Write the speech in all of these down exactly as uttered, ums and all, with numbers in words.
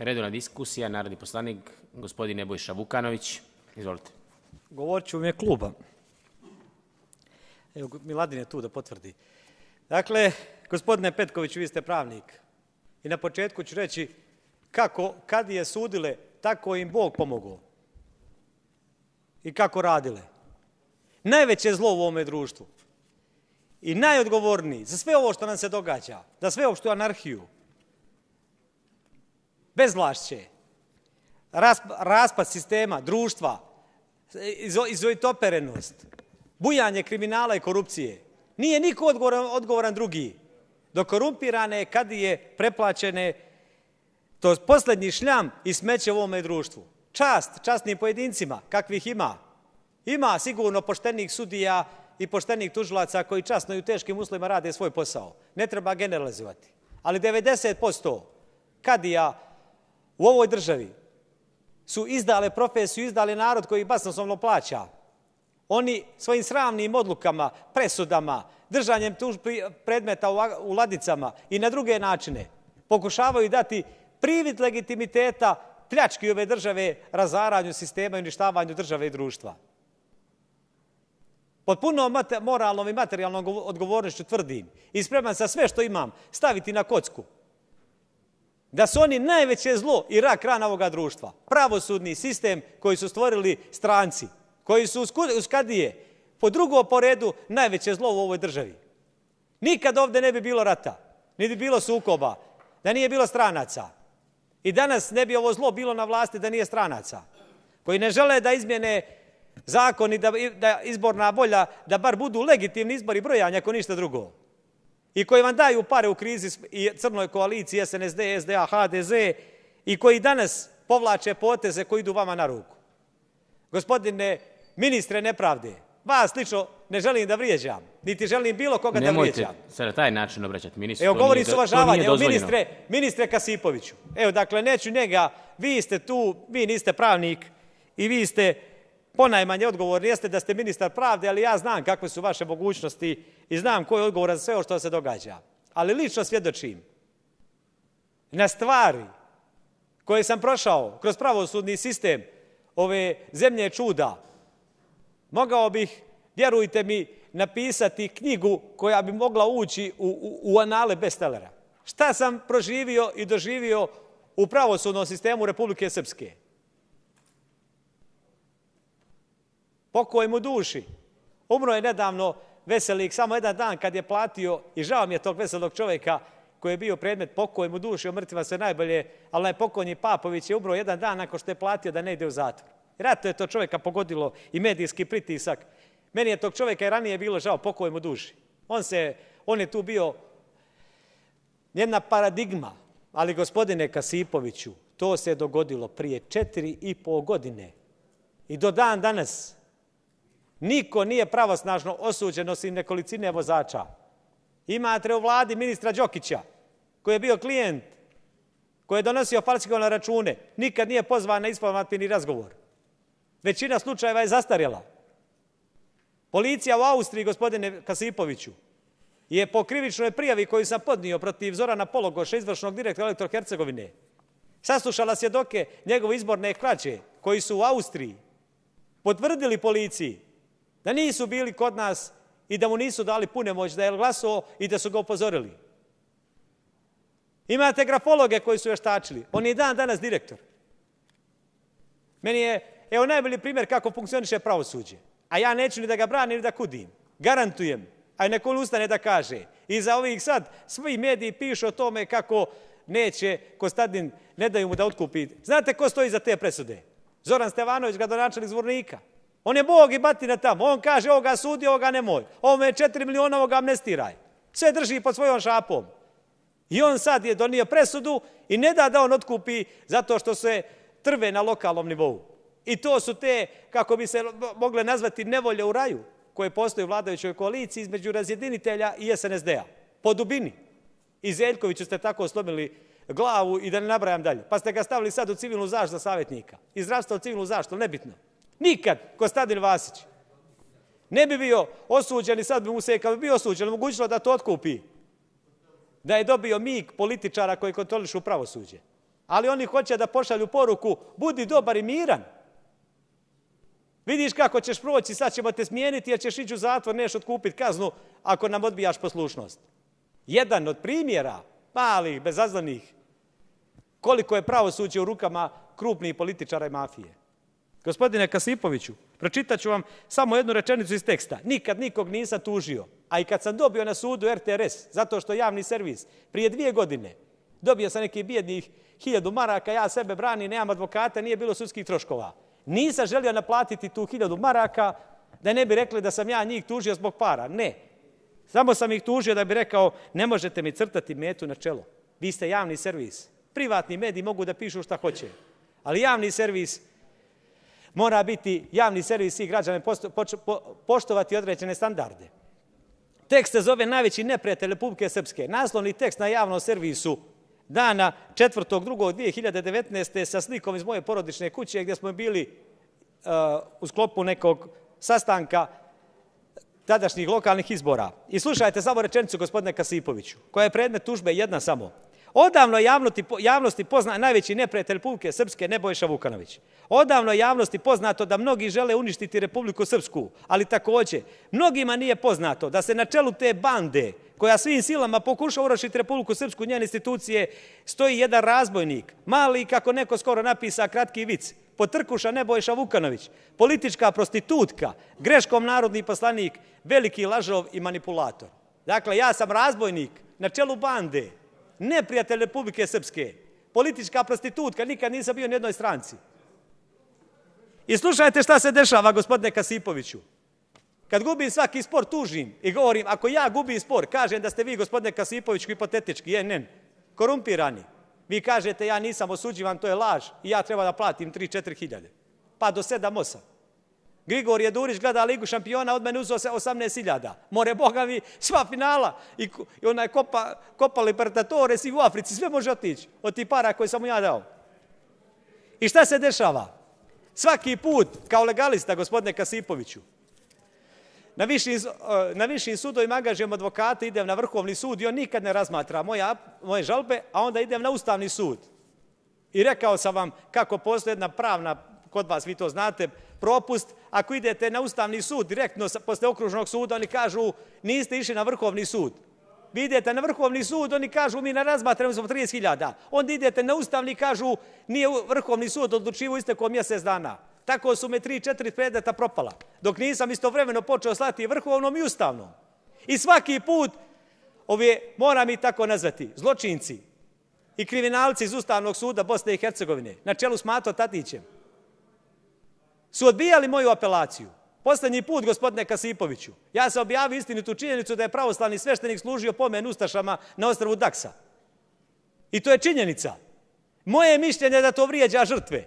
Redovna diskusija, narodni poslanik, gospodin Nebojša Vukanović. Izvolite. Govorit ću u ime kluba. Evo, Miladin je tu da potvrdi. Dakle, gospodine Petković, vi ste pravnik. I na početku ću reći kako, kad je sudile, tako im Bog pomogao. I kako radile. Najveće zlo u ovome društvu. I najodgovorniji za sve ovo što nam se događa, za sve opštu anarhiju, bezvlašće, raspad sistema, društva, izoitoperenost, bujanje kriminala i korupcije. Nije niko odgovoran, odgovoran drugi. Do korumpirane kadije preplaćene, to je posljednji šljam i smeće u ovome društvu. Čast, častnim pojedincima, kakvih ima. Ima sigurno poštenih sudija i poštenih tužilaca koji časno i u teškim uslovima rade svoj posao. Ne treba generalizovati. Ali devedeset posto kadija u ovoj državi su izdale profesiju, izdale narod koji basnoslovno plaća. Oni svojim sramnim odlukama, presudama, držanjem predmeta u ladicama i na druge načine pokušavaju dati privid legitimiteta pljački ove države, razaranju sistema i uništavanju države i društva. Pod punom moralnom i materijalnom odgovornošću tvrdim i spreman sa sve što imam staviti na kocku da su oni najveće zlo i rak rana ovoga društva. Pravosudni sistem koji su stvorili stranci, koji su uz kadije po drugom poredu najveće zlo u ovoj državi. Nikad ovdje ne bi bilo rata, ne bi bilo sukoba, da nije bilo stranaca. I danas ne bi ovo zlo bilo na vlasti da nije stranaca, koji ne žele da izmjene zakon i da, da izborna volja, da bar budu legitimni izbori brojanja ako ništa drugo. I koji vam daju pare u krizi i crnoj koaliciji S N S D, S D A, H D Z i koji danas povlače poteze koji idu vama na ruku. Gospodine ministre nepravde, vas slično ne želim da vrijeđam, niti želim bilo koga da vrijeđam. Nemojte se na taj način obraćati ministru. Evo, govorim s uvažavanjem, evo ministre, ministre Kasipoviću. Evo, dakle, neću njega, vi ste tu, vi niste pravnik i vi ste... Ponajmanje odgovor jeste da ste ministar pravde, ali ja znam kakve su vaše mogućnosti i znam koji je odgovor za sve ovo što se događa. Ali lično svjedočim na stvari koje sam prošao kroz pravosudni sistem ove zemlje čuda. Mogao bih, vjerujte mi, napisati knjigu koja bi mogla ući u, u, u anale bestsellera. Šta sam proživio i doživio u pravosudnom sistemu Republike Srpske? Pokoj mu duši. Umro je nedavno Veselik, samo jedan dan kad je platio, i žao mi je tog veselog čovjeka koji je bio predmet pokoj mu duši, o mrtvima sve najbolje, ali onaj pokojni Papović je umro jedan dan nakon što je platio da ne ide u zatvor. Rato je to čovjeka pogodilo i medijski pritisak. Meni je tog čovjeka i ranije bilo žao, pokoj mu duši. On, se, on je tu bio jedna paradigma, ali gospodine Kasipoviću, to se dogodilo prije četiri i pol godine. I do dan danas niko nije pravosnažno osuđen osim nekolicine vozača. Imate u vladi ministra Đokića, koji je bio klijent, koji je donosio falsifikovane račune, nikad nije pozvan na informativni razgovor. Većina slučajeva je zastarjela. Policija u Austriji, gospodine Kasipoviću, je po krivičnoj prijavi koju sam podnio protiv Zorana Pologoša, izvršnog direktora Elektroheregovine, saslušala svjedoke njegove izborne krađe koji su u Austriji potvrdili policiji da nisu bili kod nas i da mu nisu dali pune moć, da je glasao i da su ga upozorili. Imate grafologe koji su vještačili. On je dan danas direktor. Meni je, evo, najbolji primjer kako funkcioniše pravosuđe. A ja neću ni da ga branim ni da kudim. Garantujem, a neko ustane da kaže. I za ovih sad svi mediji pišu o tome kako neće Kostadin, ne daju mu da otkupi. Znate ko stoji za te presude? Zoran Stevanović, gradonačelnik Zvornika. On je bog i batina tamo. On kaže, ovoga sudi, ovoga nemoj. Ovo je četiri miliona, ovoga amnestiraj. Sve drži pod svojom šapom. I on sad je donio presudu i ne da da on otkupi zato što se trve na lokalnom nivou. I to su te, kako bi se mogle nazvati, nevolje u raju koje postoje u vladajućoj koaliciji između razjedinitelja i S N S D-a. Po dubini. I Zeljkoviću ste tako slomili glavu i da ne nabrajam dalje. Pa ste ga stavili sad u civilnu zaštitu savjetnika. I zdravstva u civilnu zaštitu, nebitno. Nikad Kostadin Vasić ne bi bio osuđen i sad bi mu se, kad bi bio osuđen, mogućilo da to otkupi. Da je dobio mig političara koji kontrolišu pravosuđe. Ali oni hoće da pošalju poruku, budi dobar i miran. Vidiš kako ćeš proći, sad ćemo te smijeniti jer ćeš ići u zatvor, neš otkupiti kaznu ako nam odbijaš poslušnost. Jedan od primjera, malih, bezazlenih, koliko je pravosuđe u rukama krupnih političara i mafije. Gospodine Kasipoviću, pročitat ću vam samo jednu rečenicu iz teksta. Nikad nikog nisam tužio, a i kad sam dobio na sudu R T R S, zato što je javni servis, prije dvije godine, dobio sam nekih bijednih hiljadu maraka, ja sebe branim, nemam advokata, nije bilo sudskih troškova. Nisam želio naplatiti tu hiljadu maraka da ne bi rekli da sam ja njih tužio zbog para. Ne. Samo sam ih tužio da bi rekao ne možete mi crtati metu na čelo. Vi ste javni servis. Privatni mediji mogu da pišu šta hoće. Ali javni servis mora biti javni servis i građane poštovati određene standarde. Tekst se zove najveći neprijatelj Republike Srpske. Naslovni tekst na javnom servisu dana četvrtog drugog dvije hiljade devetnaeste sa slikom iz moje porodične kuće gdje smo bili uh, u sklopu nekog sastanka tadašnjih lokalnih izbora. I slušajte samo rečenicu gospodine Kasipoviću, koja je predmet tužbe jedna samo. Odavno javnosti pozna najveći neprijatelj Republike Srpske Nebojša Vukanović. Odavno javnosti poznato da mnogi žele uništiti Republiku Srpsku, ali također mnogima nije poznato da se na čelu te bande koja svim silama pokuša urušiti Republiku Srpsku i njene institucije, stoji jedan razbojnik, mali, kako neko skoro napisa, kratki vic, potrkuša Nebojša Vukanović, politička prostitutka, greškom narodni poslanik, veliki lažov i manipulator. Dakle, ja sam razbojnik na čelu bande, neprijatelj Republike Srpske, politička prostitutka, nikad nisam bio ni jednoj stranci. I slušajte šta se dešava, gospodine Kasipoviću. Kad gubim svaki spor, tužim i govorim, ako ja gubim spor, kažem da ste vi, gospodine Kasipoviću, hipotetički, je, ne, korumpirani. Vi kažete, ja nisam osuđivan, to je laž i ja treba da platim tri do četiri hiljade. Pa do sedam do osam. Grigor Jedurić gleda Ligu šampiona, od mene uzeo se osamnaest hiljada. More Boga mi, sva finala i onaj Copa Libertadores i u Africi, sve može otići od ti para koje sam mu ja dao. I šta se dešava? Svaki put, kao legalista, gospodine Kasipoviću, na višim sudovima angažujem advokata, idem na Vrhovni sud i on nikad ne razmatra moje žalbe, a onda idem na Ustavni sud. I rekao sam vam kako postoji jedna pravna, kod vas vi to znate, propust. Ako idete na Ustavni sud direktno posle okružnog suda, oni kažu niste išli na Vrhovni sud. Vi idete na Vrhovni sud, oni kažu mi ne razmatramo smo trideset hiljada. Onda idete na Ustavni i kažu nije Vrhovni sud odlučivo istekom u mjesec dana. Tako su me tri, četiri predmeta propala, dok nisam istovremeno počeo slati Vrhovnom i Ustavnom. I svaki put, ove, moram i tako nazvati, zločinci i kriminalci iz Ustavnog suda Bosne i Hercegovine, na čelu s Mato Tadićem, su odbijali moju apelaciju. Poslednji put, gospodine Kasipoviću, ja sam objavio istinitu činjenicu da je pravoslavni sveštenik služio pomen ustašama na ostrvu Daksa. I to je činjenica. Moje mišljenje je da to vrijeđa žrtve.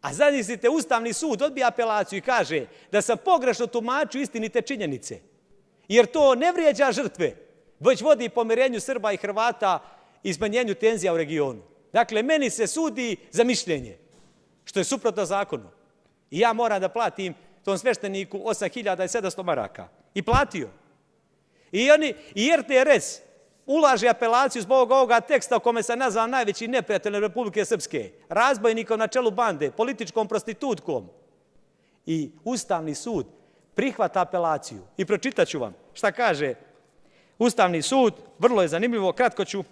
A zamislite, Ustavni sud odbija apelaciju i kaže da sam pogrešno tumačio istinite činjenice. Jer to ne vrijeđa žrtve, već vodi pomirenju Srba i Hrvata i smanjenju tenzija u regionu. Dakle, meni se sudi za mišljenje, što je suprotno zakonu. I ja moram da platim tom svešteniku osam hiljada sedamsto maraka. I platio. I oni, i R T R S ulaže apelaciju zbog ovoga teksta u kome se nazva najveći neprijatelj Republike Srpske, razbojnikom na čelu bande, političkom prostitutkom. I Ustavni sud prihvata apelaciju. I pročitaću vam šta kaže Ustavni sud, vrlo je zanimljivo, kratko ću.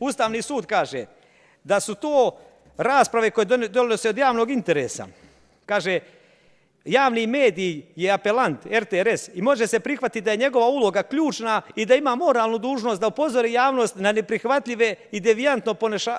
Ustavni sud kaže da su to rasprave koje donose od javnog interesa. Kaže, javni medij je apelant R T R S i može se prihvatiti da je njegova uloga ključna i da ima moralnu dužnost da upozori javnost na neprihvatljive i devijantno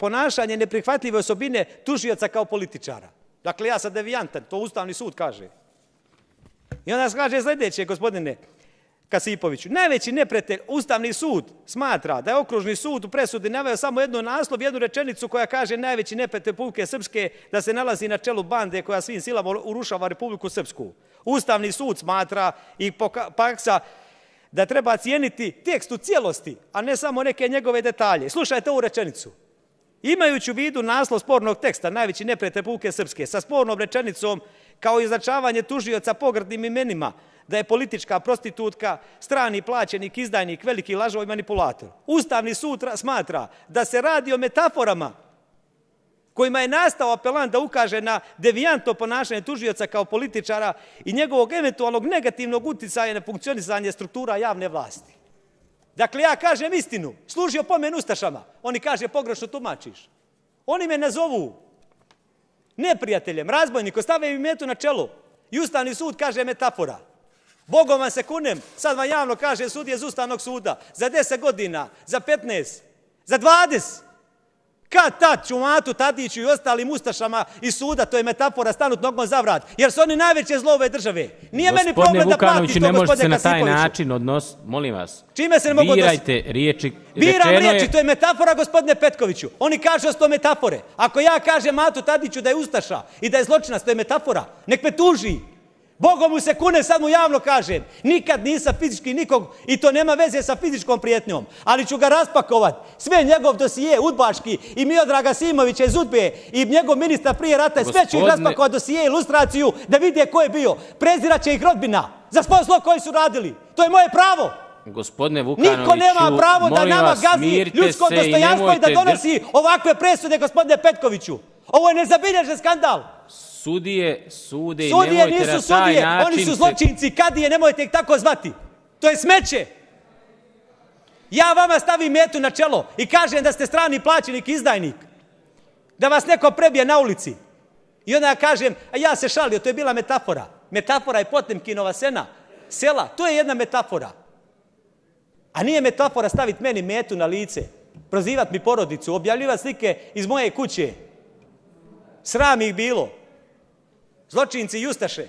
ponašanje, neprihvatljive osobine tužioca kao političara. Dakle, ja sam devijantan, to Ustavni sud kaže. I onda kaže sljedeće, gospodine Kasipoviću, najveći neprijatelj Ustavni sud smatra da je okružni sud u presudi naveo samo jednu naslov, jednu rečenicu koja kaže najveći neprijatelj Republike Srpske da se nalazi na čelu bande koja svim silama urušava Republiku Srpsku. Ustavni sud smatra i praksa da treba cijeniti tekst u cijelosti, a ne samo neke njegove detalje. Slušajte ovu rečenicu. Imajući u vidu naslov spornog teksta, najveći neprijatelj Republike Srpske, sa spornom rečenicom kao i označavanje tužioca pogrdnim imenima, da je politička prostitutka, strani plaćenik, izdajnik, veliki lažov i manipulator. Ustavni sud smatra da se radi o metaforama kojima je nastao apelant da ukaže na devijantno ponašanje tužioca kao političara i njegovog eventualnog negativnog uticaja na funkcionisanje struktura javne vlasti. Dakle, ja kažem istinu, služio pomen ustašama. Oni kaže, pogrešno tumačiš. Oni me nazovu neprijateljem, razbojnikom, stave mi metu na čelo. I Ustavni sud kaže metafora. Bogom vam se kunem, sad vam javno kaže sud je iz Ustavnog suda. Za deset godina, za petnaest, za dvadeset. Kad tad ću Matu Tadiću i ostalim ustašama iz suda, to je metafora, stanut nogom za vrat. Jer su oni najveće zlo ove države. Nije meni problem da plati to, gospodine Kasipoviću. Gospodine Vukanoviću, ne možete se na taj način odnositi, molim vas. Čime se ne mogu odnositi? Birajte riječi. Biram riječi, to je metafora, gospodine Petkoviću. Oni kažu da su to metafore. Ako ja kažem Matu Tadiću da je ustaša i da je zločinac, to je metafora. Nek me tuži. Bogom mu se kune, sad mu javno kažem. Nikad nisam fizički nikog i to nema veze sa fizičkom prijetnjom. Ali ću ga raspakovat. Sve njegov dosije, udbaški i Mio Draga Simovića iz U D B i njegov ministar prije rata. Sve Gospodine... ću ih raspakovat dosije, ilustraciju, da vide ko je bio. Prezirat će ih rodbina za svo zlo koji su radili. To je moje pravo. Gospodine Vukanoviću, niko nema pravo da nama gazi ljudsko dostojanstvo i da donosi ovakve presude, gospodine Petkoviću. Ovo je nezabilježen skandal. Sudije, sude i nemojte na taj način... Oni su zločinci, kadije, nemojte ih tako zvati. To je smeće. Ja vama stavim metu na čelo i kažem da ste strani plaćenik i izdajnik. Da vas neko prebije na ulici. I onda ja kažem, a ja se šalio, to je bila metafora. Metafora je Potemkinova sela. Sela, to je jedna metafora. A nije metafora staviti meni metu na lice, prozivati mi porodicu, objavljivati slike iz moje kuće. Sram ih bilo. Zločinci i ustaše.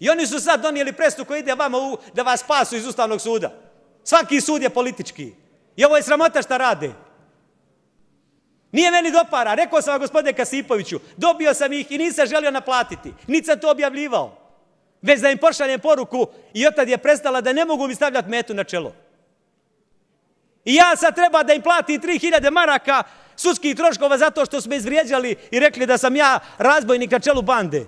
I oni su sad donijeli presudu koji ide vama u, da vas spasu iz Ustavnog suda. Svaki sud je politički. I ovo je sramota šta rade. Nije meni do para. Rekao sam vam, gospodine Kasipoviću, dobio sam ih i nisam želio naplatiti. Niti sam to objavljivao. Već da im pošaljem poruku i otad je prestala da ne mogu mi stavljati metu na čelo. I ja sad treba da im platim tri hiljade maraka sudskih troškova zato što su me izvrijeđali i rekli da sam ja razbojnik na čelu bande.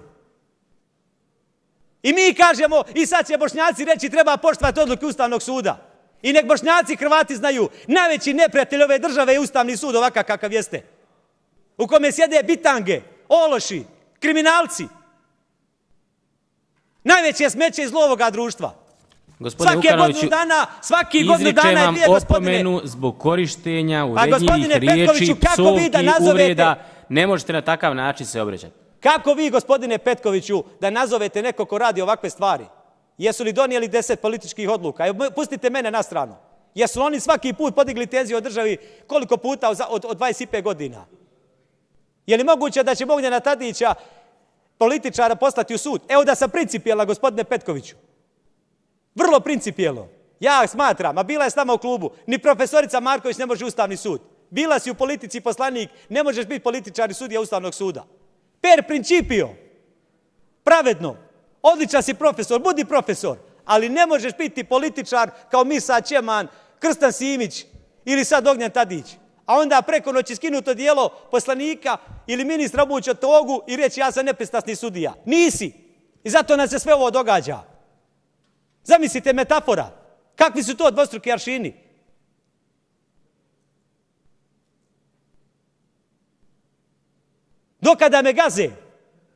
I mi kažemo, i sad će Bošnjaci reći treba poštovati odluke Ustavnog suda. I nek Bošnjaci i Hrvati znaju, najveći neprijatelj ove države je Ustavni sud, ovakav kakav jeste. U kome sjede bitange, ološi, kriminalci. Najveće smeće iz ovoga društva. Svaki godinu dana, svaki godinu dana je dvije, gospodine. Izričem vam opomenu zbog korištenja urednjivih riječi, psovki, uvreda. Ne možete na takav način se obraćati. Kako vi, gospodine Petkoviću, da nazovete neko ko radi ovakve stvari? Jesu li donijeli deset političkih odluka? Pustite mene na stranu. Jesu oni svaki put podigli tenziju o državi koliko puta od dvadeset pet godina? Je li moguće da će Ognjena Tadića, političara, poslati u sud? Evo da sam principijela, gospodine Petkoviću. Vrlo principijelo. Ja smatram, a bila je s nama u klubu, ni profesorica Marković ne može Ustavni sud. Bila si u politici poslanik, ne možeš biti političar i sudija Ustavnog suda. Per principio, pravedno, odličan si profesor, budi profesor, ali ne možeš biti političar kao mi sad Ćeman, Krstan Simić ili sad Ognjen Tadić. A onda preko noći skinuto dijelo poslanika ili ministra obući od togu i reći ja sam nepristrasni sudija. Nisi. I zato nam se sve ovo događa. Zamislite metafora. Kakvi su to dvostruki aršini? Dokada me gaze,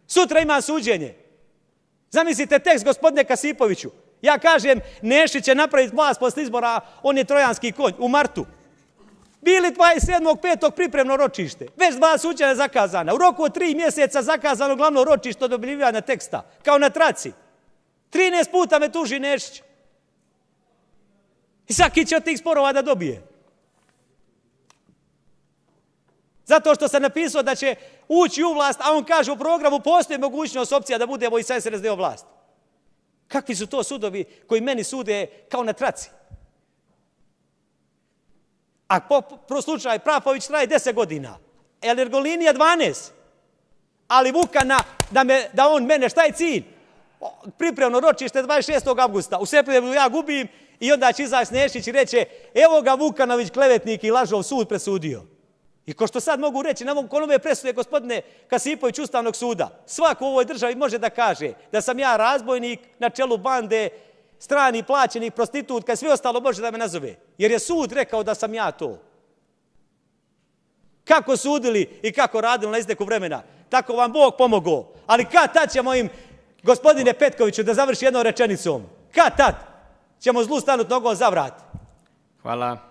sutra ima suđenje. Zamislite tekst, gospodine Kasipoviću. Ja kažem, Nešić će napraviti vlast posle izbora, on je trojanski konj, u martu. Bili dvadeset sedmog petog pripremno ročište, već dva suđenja zakazana. U roku od tri mjeseca zakazano glavno ročište od objavljivanja teksta, kao na traci. trinaest puta me tuži Nešić. I svaki će od tih sporova da dobije. Zato što sam napisao da će ući u vlast, a on kaže u programu postoji mogućnost opcija da budemo i sa S R S deo vlast. Kakvi su to sudovi koji meni sude kao na traci? A po slučaju Papović traje deset godina, Elektroheregovina dvanaest, ali Vukana da, me, da on mene, šta je cilj? Pripremno ročište dvadeset šestog avgusta, u Srepljevu ja gubim i onda će izaći Nešić i reće evo ga Vukanović klevetnik i lažov sud presudio. I ko što sad mogu reći, na ovom konove presude gospodine Kasipović Ustavnog suda, svako u ovoj državi može da kaže da sam ja razbojnik na čelu bande strani plaćenih prostitutka i sve ostalo može da me nazove. Jer je sud rekao da sam ja to. Kako sudili i kako radili na izdeku vremena, tako vam Bog pomogao. Ali kad tad ćemo im, gospodine Petkoviću, da završi jednom rečenicom, kad tad ćemo zlu stanut nogom za vrat? Hvala.